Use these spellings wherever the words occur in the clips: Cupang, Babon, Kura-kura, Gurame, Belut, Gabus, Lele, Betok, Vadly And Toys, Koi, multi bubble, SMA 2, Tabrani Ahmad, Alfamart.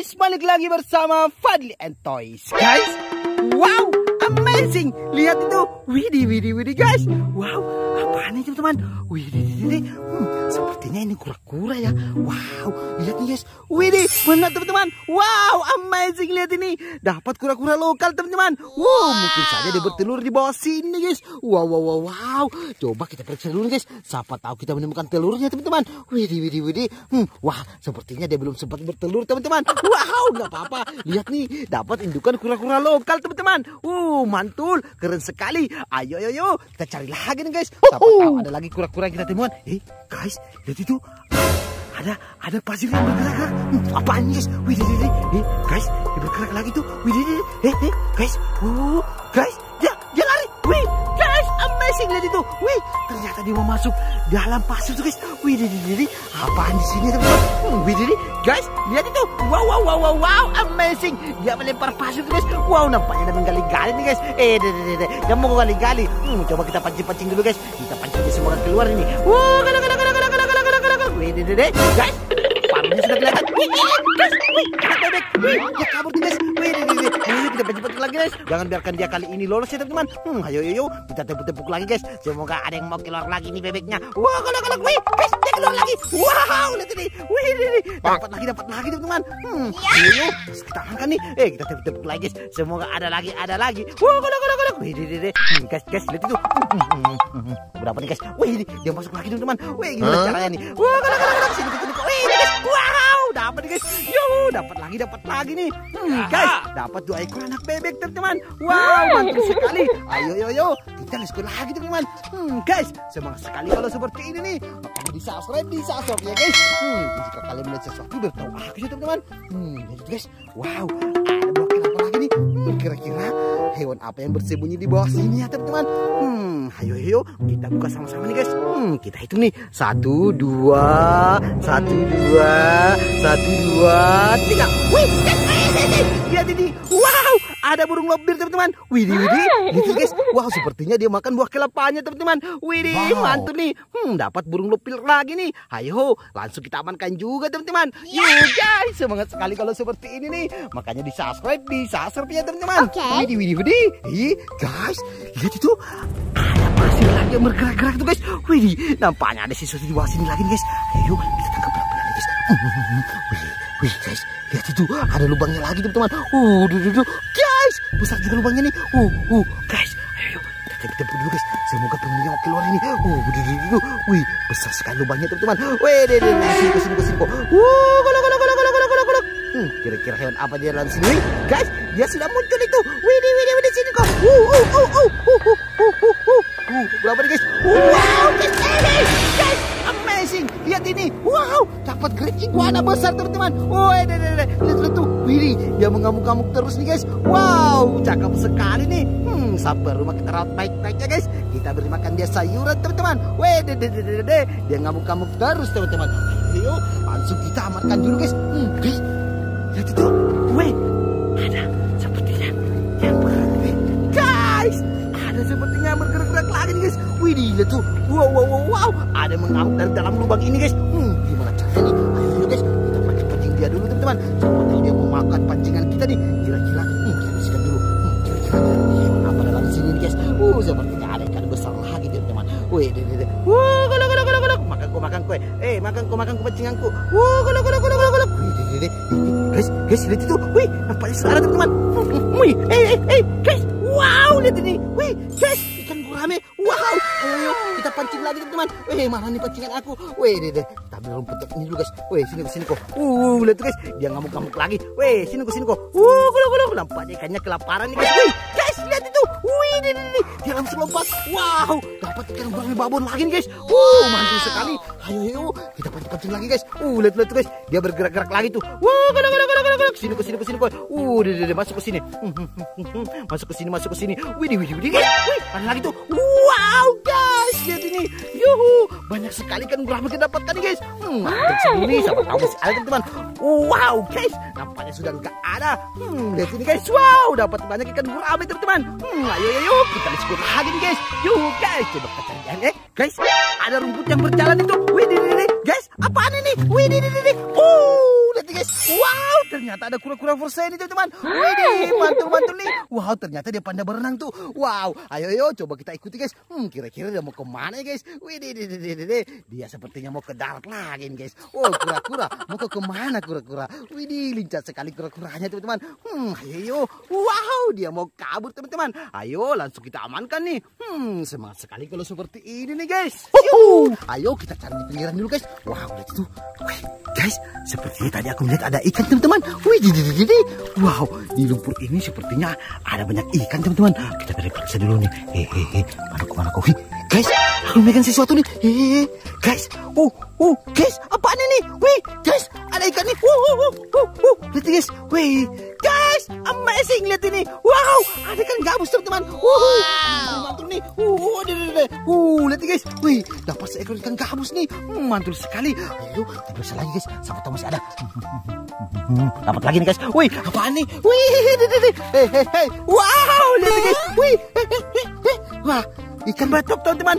guys, balik lagi bersama Vadly and Toys. Guys, wow, amazing. Lihat itu, widih guys. Wow, apaan ini teman-teman? Widih, sepertinya ini kura-kura ya. Wow, lihat nih guys. Widih, benar teman-teman. Wow, amazing, lihat ini. Dapat kura-kura lokal teman-teman. Wow, mungkin saja dia bertelur di bawah sini guys. Wow. Coba kita periksa dulu guys. Siapa tahu kita menemukan telurnya teman-teman. Widih. Wah, sepertinya dia belum sempat bertelur teman-teman. Wow, nggak apa-apa. Lihat nih, dapat indukan kura-kura lokal teman-teman. Wow, mantul, keren sekali. Ayo, kita cari lagi nih guys. Siapa tahu ada lagi kura-kura yang kita temukan. Guys, lihat itu, ada pasir yang bergerak. Apaan guys? Widih. Guys, dia bergerak lagi tuh. Widih. Guys. Guys, dia lari. Wih, guys, amazing, lihat itu. Wih, ternyata dia mau masuk dalam pasir tuh guys. Widih. Apaan di sini teman-teman? Widih. Guys, lihat itu. Wow, amazing. Dia melempar pasir tuh guys. Wow, nampaknya ada menggali-gali nih guys. Dia mau gali-gali. Coba kita pancing dulu guys. Kita pancing semoga keluar ini. Wow, Widih, guys, paruhnya sudah kelihatan. Guys, anak bebek, dia kabur guys. Widih, ayo kita cepat lagi guys. Jangan biarkan dia kali ini lolos ya teman-teman. Ayo, kita tepuk-tepuk lagi guys. Semoga ada yang mau keluar lagi nih bebeknya. Wah, kolak, guys, dia keluar lagi. Wow, lihat ini. Widih, dapat lagi teman-teman. Ayo, kita angkat nih. Kita tepuk-tepuk lagi guys. Semoga ada lagi. Wah, kolak. Widih, guys, lihat itu. Berapa nih guys? Wih, dia masuk lagi teman-teman. Wih, gimana caranya nih? Wah, kolak. Sini. Wih, guys. Wow, dapat guys. Yo, dapat lagi nih. Guys, dapat 2 ekor anak bebek teman-teman. Wow, mantap sekali. Ayo, kita ekor lagi teman-teman. Guys, semangat sekali kalau seperti ini nih. Makanya di subscribe ya guys. Jika kalian melihat sesuatu beritahu aku ya teman-teman. Jadi guys, wow, ada blokir apa lagi nih? Kira-kira hewan apa yang bersembunyi di bawah sini ya teman-teman? Ayo, kita buka sama-sama nih guys. Kita hitung nih. 1, 2, 1, 2, 1, 2, 3. Wih, lihat ini. Wow, ada burung lobir teman-teman. Widih, gitu guys. Wow, sepertinya dia makan buah kelapanya teman-teman. Widih, mantap nih. Dapat burung lobir lagi nih. Ayo, langsung kita amankan juga teman-teman. Guys, semangat sekali kalau seperti ini nih. Makanya di subscribe ya teman-teman. Widih. Guys, lihat itu. Pasir lagi yang bergerak-gerak tuh guys. Widih, nampaknya ada sesuatu di bawah sini lagi guys. Ayo kita tangkap pelan-pelan guys. Wih guys, lihat itu, ada lubangnya lagi teman-teman. Duh guys, besar juga lubangnya nih. Guys, ayo kita tepuk dulu guys. Semoga penghuninya mau keluar ini. Duh. Wih, besar sekali lubangnya teman-teman. Sini. Kolok. Kira-kira hewan apa dia dalam sini? Guys, dia sudah muncul itu. Widih sini kok. Berapa nih guys? Wow, guys, amazing. Lihat ini. Wow, dapat green iguana besar teman-teman. Lihat tuh. Widih, dia mengamuk-ngamuk terus nih guys. Wow, cakep sekali nih. Sabar rumah kita rawat baik-baik ya guys. Kita beri makan dia sayuran teman-teman. Dia ngamuk-ngamuk terus teman-teman. Ayo, langsung kita amankan dulu guys. Guys, lihat itu. Ada sepertinya yang bergerak. Guys, ada sepertinya bergerak-gerak lagi nih guys. Widih, lihat tuh. Wow. Ada mengamuk dari dalam lubang ini guys. Gimana caranya nih? Ayo guys, kita pancing dia dulu teman-teman. Siapa tahu dia mau makan pancingan kita nih. Kira-kira, kita bersihkan dulu. Kira-kira apa dalam sini nih guys? Sepertinya ada ikan besar lagi teman-teman. Widih. Kolok. Makan kue. Makan kue pancinganku. Kolok. Guys, lihat itu. Wih, nampaknya suara teman-teman. Wih, guys. Wow, lihat ini. Wih, guys, ikan gurame. Wow, ayo kita pancing lagi teman-teman. Mana nih pancingan aku? Kita ambil rumput ini dulu guys. Sini kok. Lihat tuh guys, dia ngamuk-ngamuk lagi. Sini kok. Gulung. Nampaknya ikannya kelaparan nih guys. Guys, lihat itu. Wih, dia langsung lompat. Wow, dapat ikan gurame babon lagi nih guys. Mantul sekali. Ayo, kita pancing lagi guys. Lihat tuh guys, dia bergerak-gerak lagi tuh. Gulung. Sini kok. Udah masuk ke sini. Masuk ke sini. Widih. Wih, ada lagi tuh. Wow, guys, lihat ini. Yuhu, banyak sekali kan gurame kita dapatkan guys. Ada segini sama tahu masih ada teman-teman. Wow, guys, nampaknya sudah enggak ada. Lihat ini guys. Wow, dapat banyak ikan gurame teman-teman. Ayo, kita lihat lagi nih guys. Yuhu, guys, coba kita cari guys. Ada rumput yang berjalan itu. Widih, guys, apaan ini? Widih. Lihat guys. Wow, ternyata ada kura-kura fursa ini, teman-teman. Wih, mantul-mantul nih. Wow, ternyata dia pandai berenang tuh. Wow, ayo coba kita ikuti, guys. Kira-kira dia mau kemana, guys? Wih, dia sepertinya mau ke darat lagi, guys. Oh, kura-kura mau ke kemana kura-kura? Wih, lincah sekali kura-kuranya, teman-teman. Ayo, wow, dia mau kabur, teman-teman. Ayo, langsung kita amankan nih. Semangat sekali kalau seperti ini nih, guys. Ayo kita cari di pinggiran dulu, guys. Wow, lihat itu. Wih, guys, sepertinya tadi aku melihat ada ikan, teman-teman. Wih, jadi, wow, di lumpur ini sepertinya ada banyak ikan, teman-teman. Kita periksa dulu nih. Hehehe, mana kau? Guys, aku megang sesuatu nih. Hehehe, guys. Guys, apaan ini? Wih, guys, ada ikan nih. Lihat guys. Wih, guys, amazing, lihat ini. Wow, ada ikan gabus, teman-teman. Mantul nih. Lihat guys. Wih, dapat seekor ikan gabus nih. Mantul sekali. Ayo, kita bisa lagi, guys. Sampai tahu masih ada. Dapat lagi nih, guys. Wih, apaan nih? Wih, hehehe. Wow, lihat guys. Wih, wah, ikan batok, teman-teman.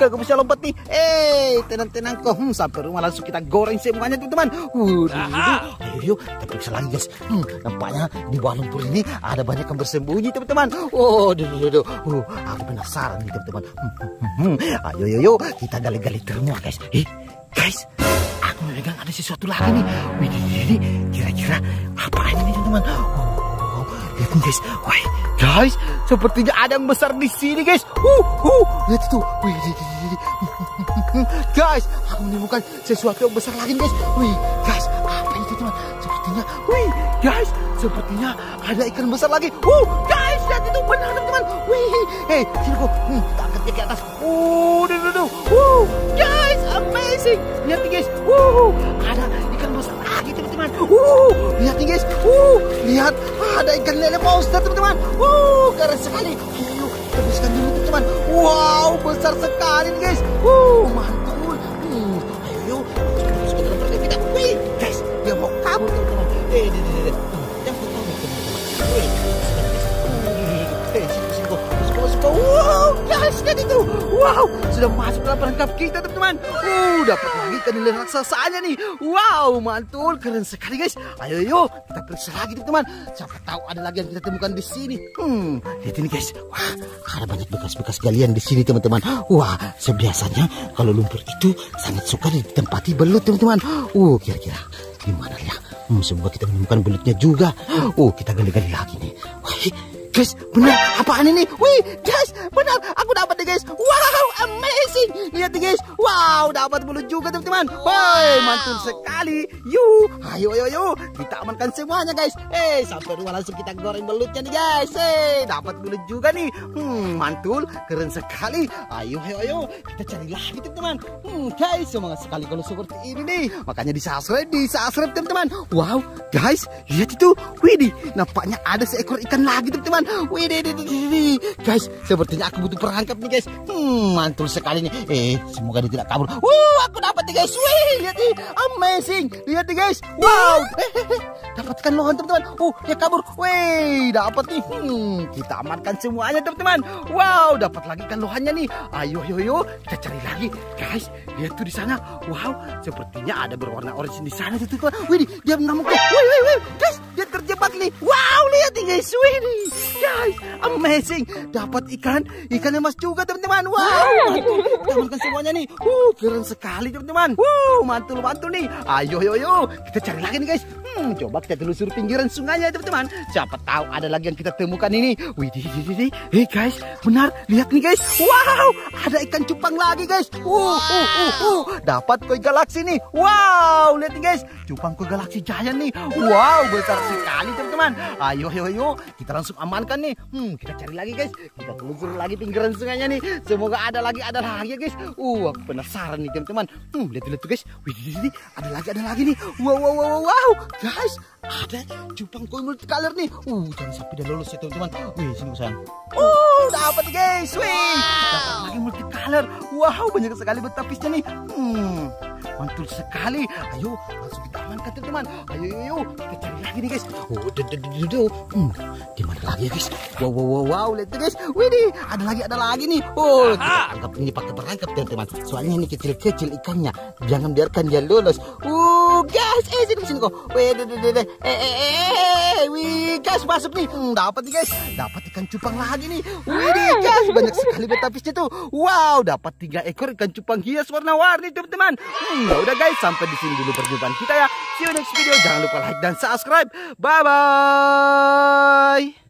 Kalau bisa lompat nih. Tenang-tenang kok. Sampai rumah langsung kita goreng semuanya, teman-teman. Ayo, kita periksa lagi, guys. Nampaknya di bawah lumpur ini ada banyak yang bersembunyi, teman-teman. Aku penasaran nih, teman-teman. Ayo, kita gali-gali termua, guys. Guys, aku memegang ada sesuatu lagi nih. Widih, kira-kira apa ini, teman-teman? Lihat guys, wih, guys, sepertinya ada yang besar di sini, guys. Lihat itu, wih, guys, aku menemukan sesuatu yang besar lagi, guys. Wih, guys, apa itu, teman? Sepertinya, wih, guys, sepertinya ada ikan besar lagi. Guys, lihat itu, benar, teman. Wih, sini kok, kita angkatnya ke atas. Guys, amazing. Lihat nih, guys, ada ikan besar lagi, teman-teman. Lihat nih, guys, lihat. Ada ikan lele monster, teman-teman. Keren sekali. Ayo, kita bersihkan dulu, teman-teman. Wow, besar sekali, guys. Mantul. Ayo, kita bersihkan kita. Wih, guys, dia mau kabur, teman-teman. Wow, guys, kan itu. Wow, sudah masuk dalam perangkap kita, teman-teman. Dapat lagi ikan lele raksasanya nih. Wow, mantul, keren sekali, guys. Ayo, kita periksa lagi, teman-teman. Siapa tahu ada lagi yang kita temukan di sini. Lihat ini, guys. Wah, ada banyak bekas-bekas galian di sini, teman-teman. Wah, sebiasanya kalau lumpur itu sangat suka ditempati belut, teman-teman. Kira-kira gimana ya? Semoga kita menemukan belutnya juga. Kita gali-gali lagi nih. Guys, benar, apaan ini? Wih, guys, benar, aku dapat deh, guys. Wow, amazing. Lihat deh, guys. Wow, dapat belut juga, teman-teman. Woi, mantul sekali. Ayo, kita amankan semuanya, guys. Sampai rumah langsung kita goreng belutnya nih, guys. Dapat belut juga nih. Mantul, keren sekali. Ayo, kita cari lagi, teman-teman. Guys, semangat sekali kalau seperti ini nih. Makanya di subscribe, teman-teman. Wow, guys, lihat itu. Widih, nampaknya ada seekor ikan lagi, teman-teman. Wih, guys, sepertinya aku butuh perangkap nih, guys. Mantul sekali nih. Semoga dia tidak kabur. Aku dapat nih, guys. Wih, lihat nih, amazing. Lihat nih, guys. Wow. Dapatkan lohan, teman-teman. Dia kabur. Wih, dapat nih. Kita amankan semuanya, teman-teman. Wow, dapat lagi kan lohannya nih. Ayo, kita cari lagi, guys. Lihat tuh di sana. Wow, sepertinya ada berwarna orange di sana tuh, teman. Wih, dia mengamuk. Wih, guys, dia terjebak nih. Wow, lihat nih, guys. Wih, guys, amazing. Dapat ikan emas juga, teman-teman. Wow, mantul. Kita makan semuanya nih. Keren sekali, teman-teman. Mantul nih. Ayo, kita cari lagi nih, guys. Coba kita telusuri pinggiran sungainya, teman-teman. Siapa tahu ada lagi yang kita temukan ini. Widih. Hey, guys, benar, lihat nih, guys. Wow, ada ikan cupang lagi, guys. Dapat koi galaksi nih. Wow, lihat nih, guys. Cupang koi galaksi giant nih. Wow, besar sekali, teman-teman. Ayo, kita langsung amankan nih. Kita cari lagi, guys. Kita telusuri lagi pinggiran sungainya nih. Semoga ada lagi, guys. Aku penasaran nih, teman-teman. Lihat tuh, guys. Widih, ada lagi nih. Wow. Guys, ada cupang koi multicolor nih. Jangan sampai dia lolos ya, teman-teman. Wih, sini sayang. Dapat, guys. Wih, dapat lagi multicolor. Wow, banyak sekali betapisnya nih. mantul sekali. Ayo langsung kita amankan teman-teman. Ayo, ayo, kita cari lagi nih guys. Oh, di mana lagi ya guys? Wow, wow, wow, wow, lihat tuh guys. Widih, ada lagi nih. Oh, tangkap ini pakai perangkap teman-teman. Soalnya ini kecil-kecil ikannya. Jangan biarkan dia lolos. Guys, sini kok. Wih, guys, masuk nih. Dapat nih guys. Dapat ikan cupang lagi nih. Widih, guys, banyak sekali betapisnya tuh. Wow, dapat 3 ekor ikan cupang hias warna-warni teman-teman. Nah, udah guys, sampai di sini dulu perjumpaan kita ya. See you next video. Jangan lupa like dan subscribe. Bye bye.